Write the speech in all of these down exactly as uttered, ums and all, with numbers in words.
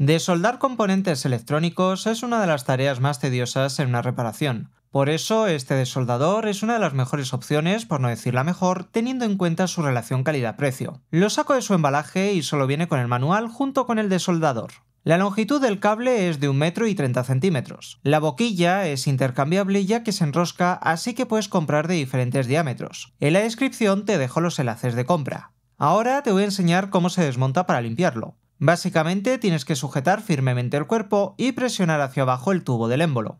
Desoldar componentes electrónicos es una de las tareas más tediosas en una reparación. Por eso, este desoldador es una de las mejores opciones, por no decir la mejor, teniendo en cuenta su relación calidad-precio. Lo saco de su embalaje y solo viene con el manual junto con el desoldador. La longitud del cable es de un metro y treinta centímetros. La boquilla es intercambiable ya que se enrosca, así que puedes comprar de diferentes diámetros. En la descripción te dejo los enlaces de compra. Ahora te voy a enseñar cómo se desmonta para limpiarlo. Básicamente tienes que sujetar firmemente el cuerpo y presionar hacia abajo el tubo del émbolo.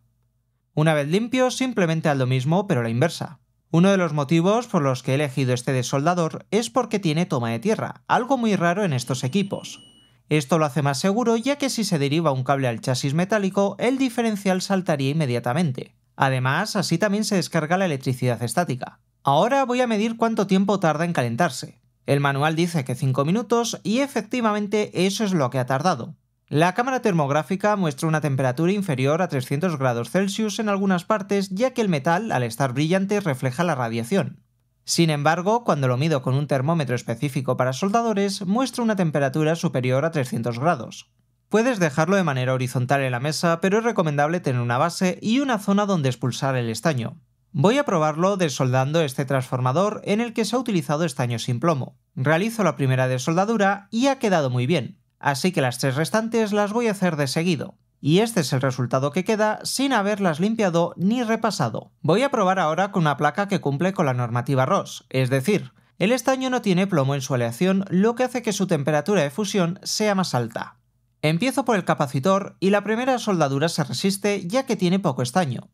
Una vez limpio, simplemente haz lo mismo pero a la inversa. Uno de los motivos por los que he elegido este desoldador es porque tiene toma de tierra, algo muy raro en estos equipos. Esto lo hace más seguro ya que si se deriva un cable al chasis metálico, el diferencial saltaría inmediatamente. Además, así también se descarga la electricidad estática. Ahora voy a medir cuánto tiempo tarda en calentarse. El manual dice que cinco minutos y efectivamente eso es lo que ha tardado. La cámara termográfica muestra una temperatura inferior a trescientos grados Celsius en algunas partes, ya que el metal, al estar brillante, refleja la radiación. Sin embargo, cuando lo mido con un termómetro específico para soldadores, muestra una temperatura superior a trescientos grados. Puedes dejarlo de manera horizontal en la mesa, pero es recomendable tener una base y una zona donde expulsar el estaño. Voy a probarlo desoldando este transformador en el que se ha utilizado estaño sin plomo. Realizo la primera desoldadura y ha quedado muy bien, así que las tres restantes las voy a hacer de seguido. Y este es el resultado que queda sin haberlas limpiado ni repasado. Voy a probar ahora con una placa que cumple con la normativa R O H S, es decir, el estaño no tiene plomo en su aleación, lo que hace que su temperatura de fusión sea más alta. Empiezo por el capacitor y la primera soldadura se resiste ya que tiene poco estaño.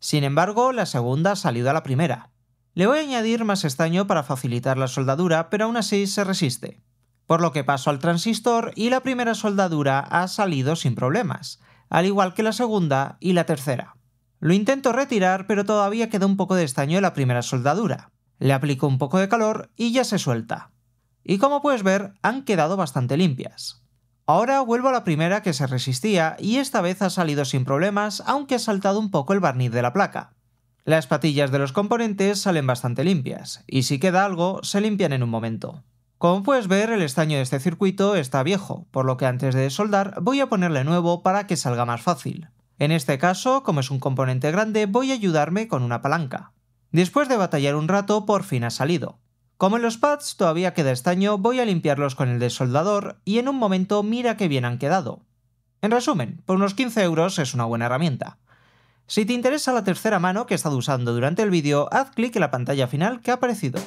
Sin embargo, la segunda ha salido a la primera. Le voy a añadir más estaño para facilitar la soldadura, pero aún así se resiste. Por lo que paso al transistor y la primera soldadura ha salido sin problemas, al igual que la segunda y la tercera. Lo intento retirar, pero todavía queda un poco de estaño en la primera soldadura. Le aplico un poco de calor y ya se suelta. Y como puedes ver, han quedado bastante limpias. Ahora vuelvo a la primera que se resistía y esta vez ha salido sin problemas, aunque ha saltado un poco el barniz de la placa. Las patillas de los componentes salen bastante limpias, y si queda algo, se limpian en un momento. Como puedes ver, el estaño de este circuito está viejo, por lo que antes de desoldar voy a ponerle nuevo para que salga más fácil. En este caso, como es un componente grande, voy a ayudarme con una palanca. Después de batallar un rato, por fin ha salido. Como en los pads todavía queda estaño, voy a limpiarlos con el desoldador y en un momento mira qué bien han quedado. En resumen, por unos quince euros es una buena herramienta. Si te interesa la tercera mano que he estado usando durante el vídeo, haz clic en la pantalla final que ha aparecido.